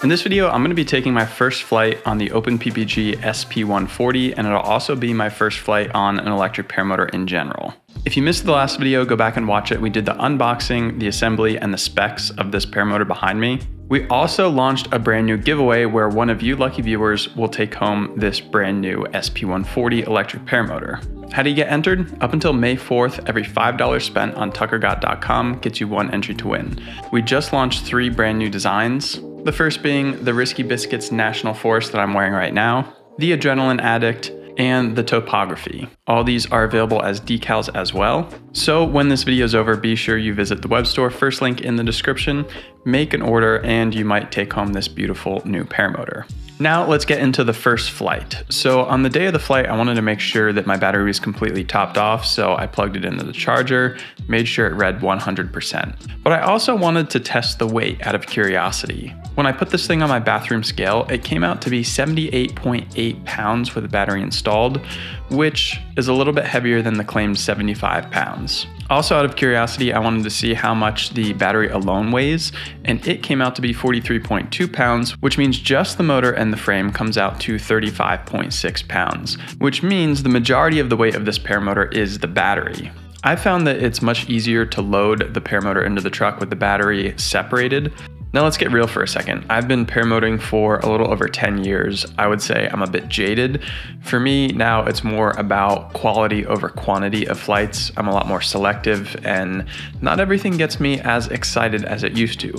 In this video, I'm going to be taking my first flight on the Open PPG SP140, and it'll also be my first flight on an electric paramotor in general. If you missed the last video, go back and watch it. We did the unboxing, the assembly, and the specs of this paramotor behind me. We also launched a brand new giveaway where one of you lucky viewers will take home this brand new SP140 electric paramotor. How do you get entered? Up until May 4th, every $5 spent on tuckergott.com gets you one entry to win. We just launched three brand new designs. The first being the Risky Biscuits National Forest that I'm wearing right now, the Adrenaline Addict, and the Topography. All these are available as decals as well. So when this video is over, be sure you visit the web store, first link in the description, make an order, and you might take home this beautiful new paramotor. Now let's get into the first flight. So on the day of the flight, I wanted to make sure that my battery was completely topped off. So I plugged it into the charger, made sure it read 100%. But I also wanted to test the weight out of curiosity. When I put this thing on my bathroom scale, it came out to be 78.8 pounds with the battery installed, which is a little bit heavier than the claimed 75 pounds. Also, out of curiosity, I wanted to see how much the battery alone weighs, and it came out to be 43.2 pounds, which means just the motor and the frame comes out to 35.6 pounds, which means the majority of the weight of this paramotor is the battery. I found that it's much easier to load the paramotor into the truck with the battery separated. Now let's get real for a second. I've been paramotoring for a little over 10 years. I would say I'm a bit jaded. For me now, it's more about quality over quantity of flights. I'm a lot more selective and not everything gets me as excited as it used to.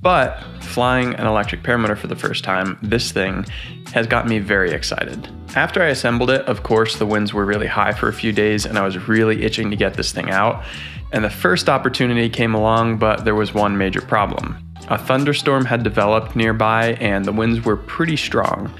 But flying an electric paramotor for the first time, this thing has got me very excited. After I assembled it, of course, the winds were really high for a few days and I was really itching to get this thing out. And the first opportunity came along, but there was one major problem. A thunderstorm had developed nearby and the winds were pretty strong.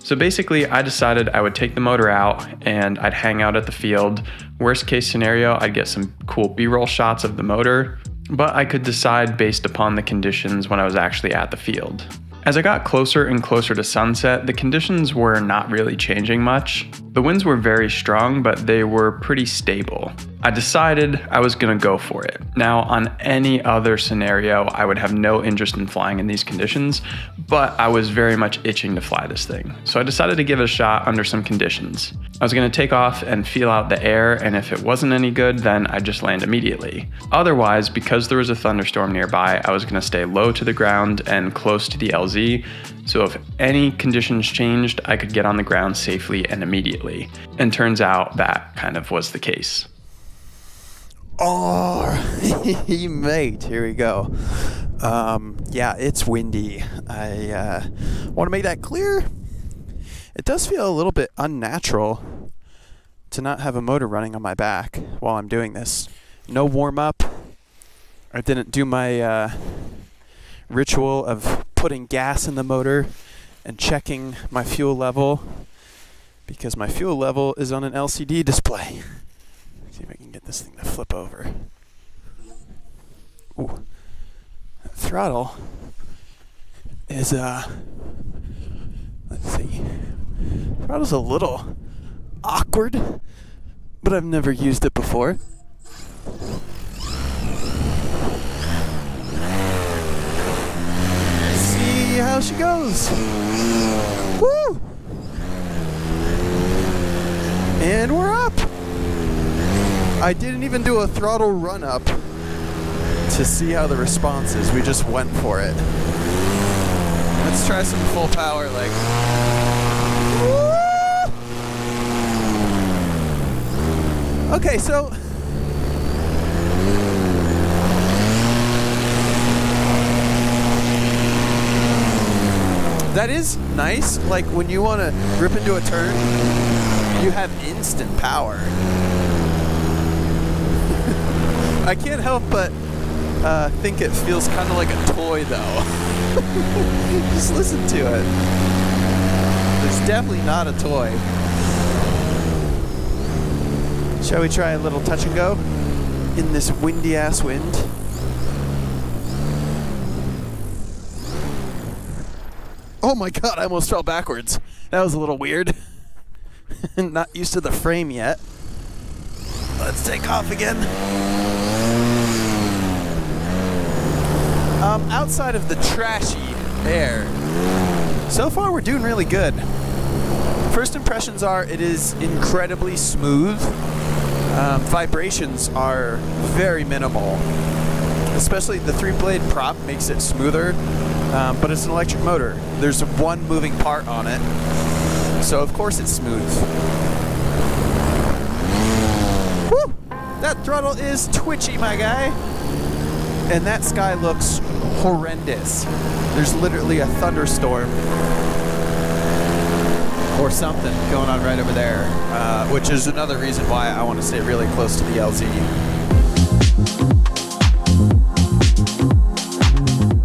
So basically I decided I would take the motor out and I'd hang out at the field. Worst case scenario, I'd get some cool B-roll shots of the motor, but I could decide based upon the conditions when I was actually at the field. As I got closer and closer to sunset, the conditions were not really changing much. The winds were very strong, but they were pretty stable. I decided I was gonna go for it. Now, on any other scenario, I would have no interest in flying in these conditions, but I was very much itching to fly this thing. So I decided to give it a shot under some conditions. I was gonna take off and feel out the air, and if it wasn't any good, then I'd just land immediately. Otherwise, because there was a thunderstorm nearby, I was gonna stay low to the ground and close to the LZ, so if any conditions changed, I could get on the ground safely and immediately. And turns out that kind of was the case. Oh, mate, here we go. Yeah, it's windy. I want to make that clear. It does feel a little bit unnatural to not have a motor running on my back while I'm doing this. No warm-up. I didn't do my ritual of putting gas in the motor and checking my fuel level because my fuel level is on an LCD display. See if I can get this thing to flip over. Ooh. That throttle is let's see. Throttle's a little awkward, but I've never used it before. See how she goes. Woo! And we're up. I didn't even do a throttle run-up to see how the response is. We just went for it. Let's try some full power, like... Woo! Okay, so... That is nice. Like, when you want to rip into a turn, you have instant power. I can't help but think it feels kind of like a toy, though. Just listen to it. It's definitely not a toy. Shall we try a little touch and go in this windy-ass wind? Oh my god, I almost fell backwards. That was a little weird. Not used to the frame yet. Let's take off again. Outside of the trashy there. So far we're doing really good. First impressions are it is incredibly smooth. Vibrations are very minimal. Especially the three-blade prop makes it smoother, but it's an electric motor. There's one moving part on it, so of course it's smooth. Woo! That throttle is twitchy, my guy. And that sky looks horrendous. There's literally a thunderstorm or something going on right over there, which is another reason why I want to stay really close to the LZ.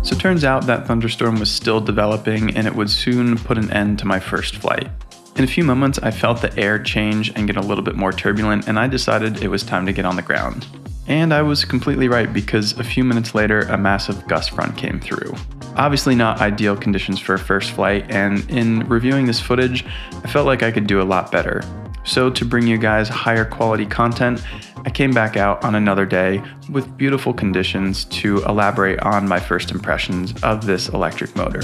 So it turns out that thunderstorm was still developing and it would soon put an end to my first flight. In a few moments, I felt the air change and get a little bit more turbulent, and I decided it was time to get on the ground. And I was completely right, because a few minutes later, a massive gust front came through. Obviously not ideal conditions for a first flight, and in reviewing this footage, I felt like I could do a lot better. So to bring you guys higher quality content, I came back out on another day with beautiful conditions to elaborate on my first impressions of this electric motor.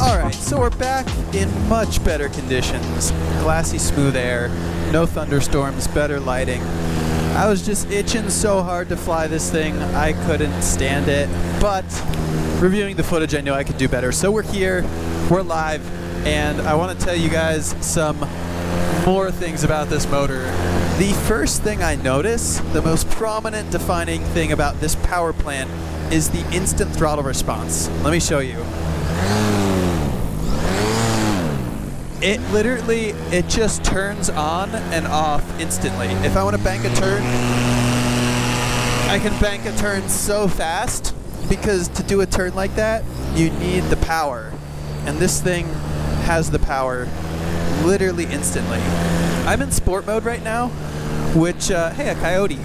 All right, so we're back in much better conditions. Glassy, smooth air, no thunderstorms, better lighting. I was just itching so hard to fly this thing, I couldn't stand it. But reviewing the footage, I knew I could do better. So we're here, we're live, and I want to tell you guys some more things about this motor. The first thing I notice, the most prominent defining thing about this power plant, is the instant throttle response. Let me show you. It literally, it just turns on and off instantly. If I want to bank a turn, I can bank a turn so fast, because to do a turn like that, you need the power. And this thing has the power literally instantly. I'm in sport mode right now, which, hey, a coyote.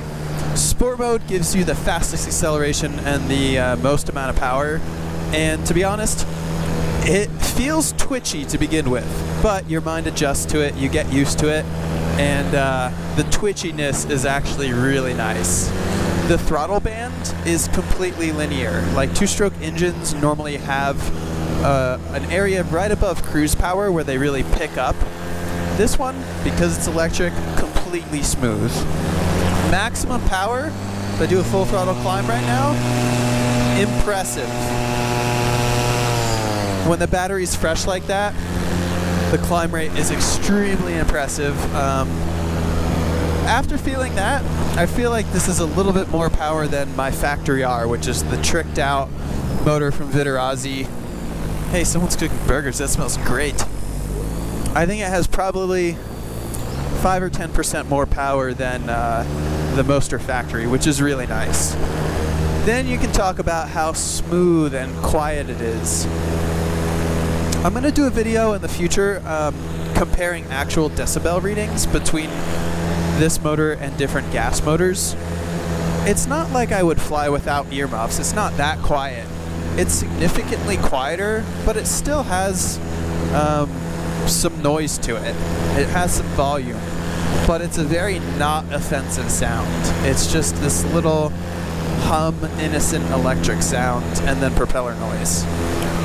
Sport mode gives you the fastest acceleration and the most amount of power. And to be honest, it feels twitchy to begin with, but your mind adjusts to it, you get used to it, and the twitchiness is actually really nice. The throttle band is completely linear. Like two-stroke engines normally have an area right above cruise power where they really pick up. This one, because it's electric, completely smooth. Maximum power, if I do a full throttle climb right now, impressive. When the battery's fresh like that, the climb rate is extremely impressive. After feeling that, I feel like this is a little bit more power than my factory R, which is the tricked out motor from Vittorazi. Hey, someone's cooking burgers, that smells great. I think it has probably 5 or 10% more power than the Moster factory, which is really nice. Then you can talk about how smooth and quiet it is. I'm gonna do a video in the future comparing actual decibel readings between this motor and different gas motors. It's not like I would fly without earmuffs, it's not that quiet. It's significantly quieter, but it still has some noise to it. It has some volume, but it's a very not offensive sound. It's just this little hum, innocent electric sound, and then propeller noise.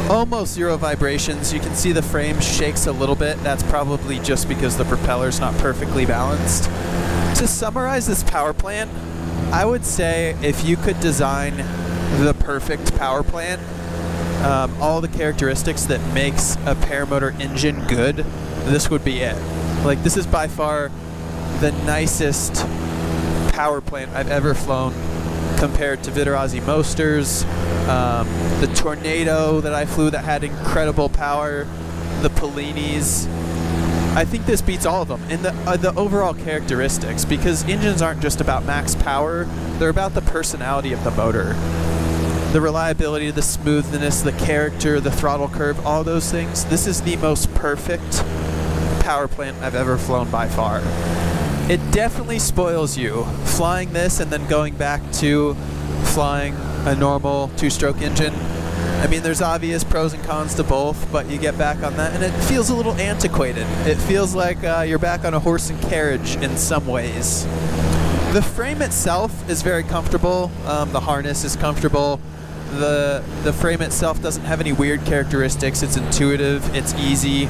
Almost zero vibrations. You can see the frame shakes a little bit. That's probably just because the propeller's not perfectly balanced. To summarize this power plant, I would say if you could design the perfect power plant, all the characteristics that makes a paramotor engine good, this would be it. Like, this is by far the nicest power plant I've ever flown compared to Vittorazi Mosters, the Tornado that I flew that had incredible power, the Polinis. I think this beats all of them in the overall characteristics, because engines aren't just about max power, they're about the personality of the motor. The reliability, the smoothness, the character, the throttle curve, all those things. This is the most perfect power plant I've ever flown by far. It definitely spoils you flying this and then going back to flying a normal two-stroke engine. I mean, there's obvious pros and cons to both, but you get back on that and it feels a little antiquated. It feels like you're back on a horse and carriage in some ways. The frame itself is very comfortable. The harness is comfortable. The frame itself doesn't have any weird characteristics. It's intuitive. It's easy.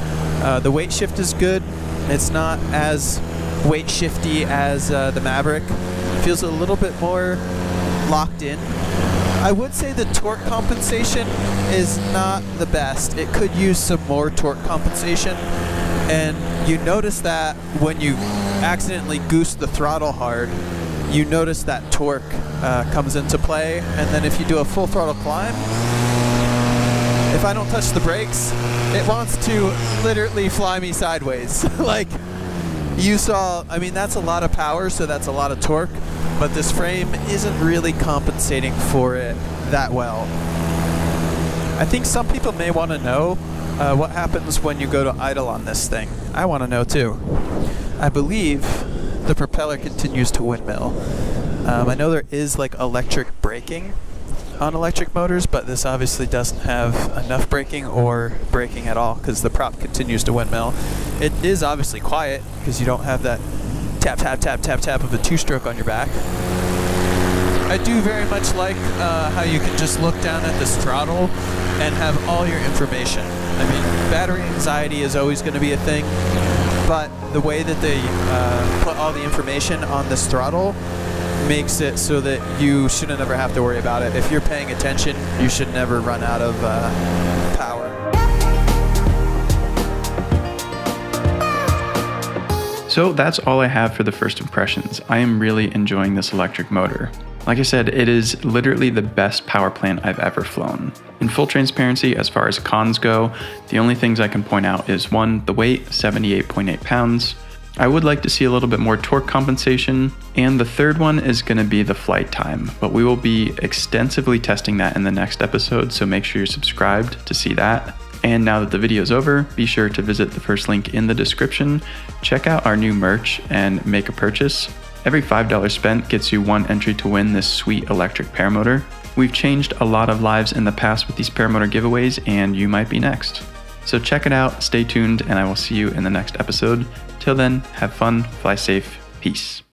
The weight shift is good. It's not as weight shifty as the Maverick. It feels a little bit more locked in. I would say the torque compensation is not the best. It could use some more torque compensation. And you notice that when you accidentally goose the throttle hard, you notice that torque comes into play. And then if you do a full throttle climb, if I don't touch the brakes, it wants to literally fly me sideways. Like you saw, I mean, that's a lot of power, so that's a lot of torque, but this frame isn't really compensating for it that well. I think some people may want to know what happens when you go to idle on this thing. I want to know too. I believe the propeller continues to windmill. I know there is like electric braking on electric motors, but this obviously doesn't have enough braking or braking at all because the prop continues to windmill. It is obviously quiet because you don't have that tap, tap, tap, tap, tap of a two-stroke on your back. I do very much like how you can just look down at this throttle and have all your information. I mean, battery anxiety is always going to be a thing, but the way that they put all the information on this throttle makes it so that you shouldn't ever have to worry about it. If you're paying attention, you should never run out of power. So that's all I have for the first impressions. I am really enjoying this electric motor. Like I said, it is literally the best power plant I've ever flown. In full transparency, as far as cons go, the only things I can point out is 1, the weight, 78.8 pounds. I would like to see a little bit more torque compensation. And the third one is gonna be the flight time, but we will be extensively testing that in the next episode, so make sure you're subscribed to see that. And now that the video is over, be sure to visit the first link in the description, check out our new merch, and make a purchase. Every $5 spent gets you one entry to win this sweet electric paramotor. We've changed a lot of lives in the past with these paramotor giveaways, and you might be next. So check it out, stay tuned, and I will see you in the next episode. Till then, have fun, fly safe, peace.